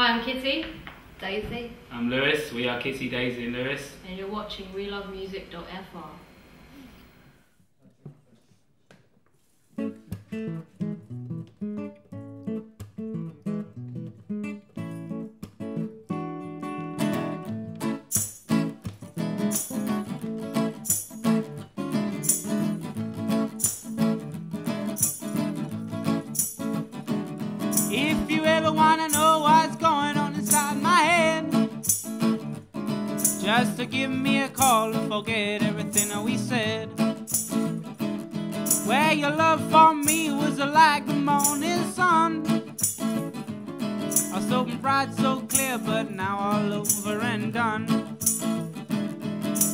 Hi, I'm Kitty. Daisy. I'm Lewis. We are Kitty, Daisy and Lewis. And you're watching WeLoveMusic.fr. If you ever wanna know what's going on inside my head, just to give me a call and forget everything that we said. Where your love for me was like the morning sun, I was so bright, so clear, but now all over and done.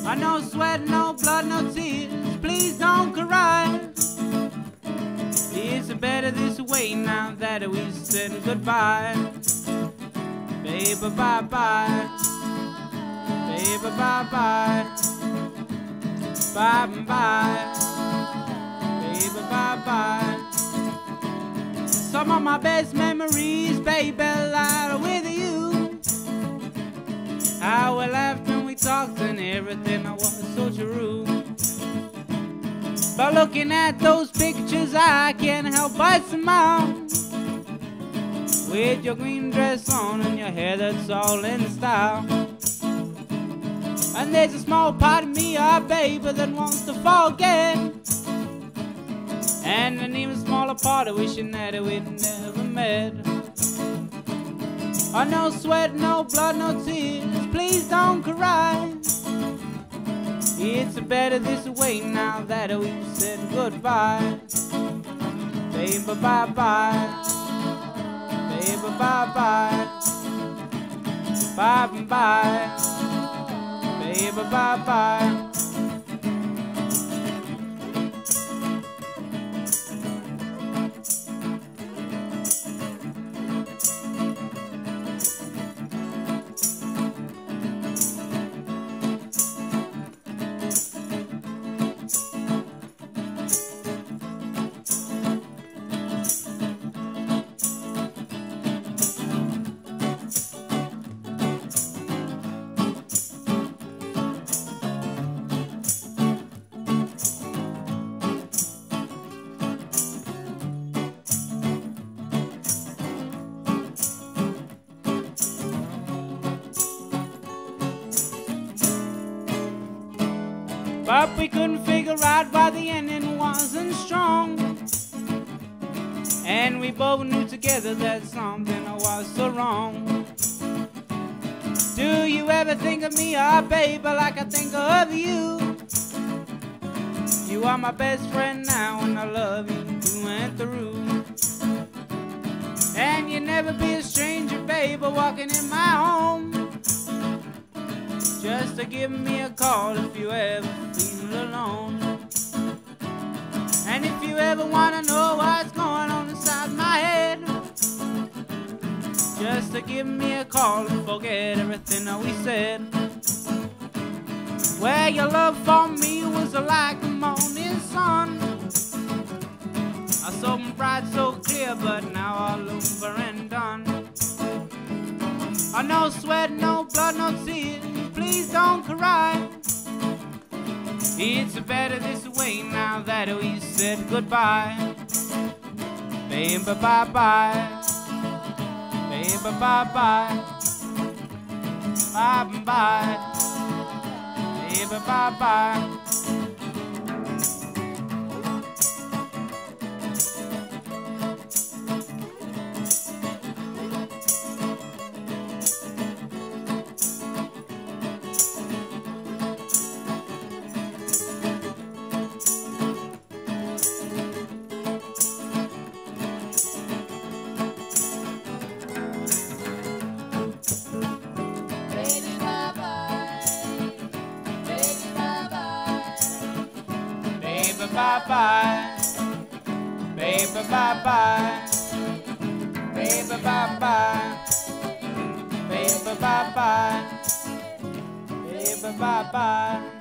I no sweat, no blood, no tears, please don't cry. It's better this way now that we said goodbye. Baby, bye-bye. Baby, bye-bye. Bye-bye. Baby, bye-bye. Some of my best memories, baby, lie with you. I will laugh when we talked and everything I was so true. By looking at those pictures, I can't help but smile. With your green dress on and your hair that's all in style. And there's a small part of me, oh baby, that wants to forget. And an even smaller part of wishing that we'd never met. Oh, no sweat, no blood, no tears, please don't cry. It's better this way now that we said goodbye. Baby, bye-bye. Baby, bye-bye. Bye-bye. Baby, bye-bye. But we couldn't figure out why the ending wasn't strong. And we both knew together that something was so wrong. Do you ever think of me, oh baby, like I think of you? You are my best friend now and I love you through and through. And you'll never be a stranger, baby, walking in my home. Just to give me a call if you ever feel alone. And if you ever wanna know what's going on inside my head, just to give me a call and forget everything that we said. Where your love for me was like the morning sun, I was so bright, so clear, but now all over and done. I no sweat, no blood, no tears, please don't cry. It's better this way now that we said goodbye. Baby, bye-bye. Baby, bye-bye. Bye-bye. Baby, bye-bye. Bye-bye, baby, bye-bye, baby, bye-bye, baby, bye-bye, baby, bye-bye.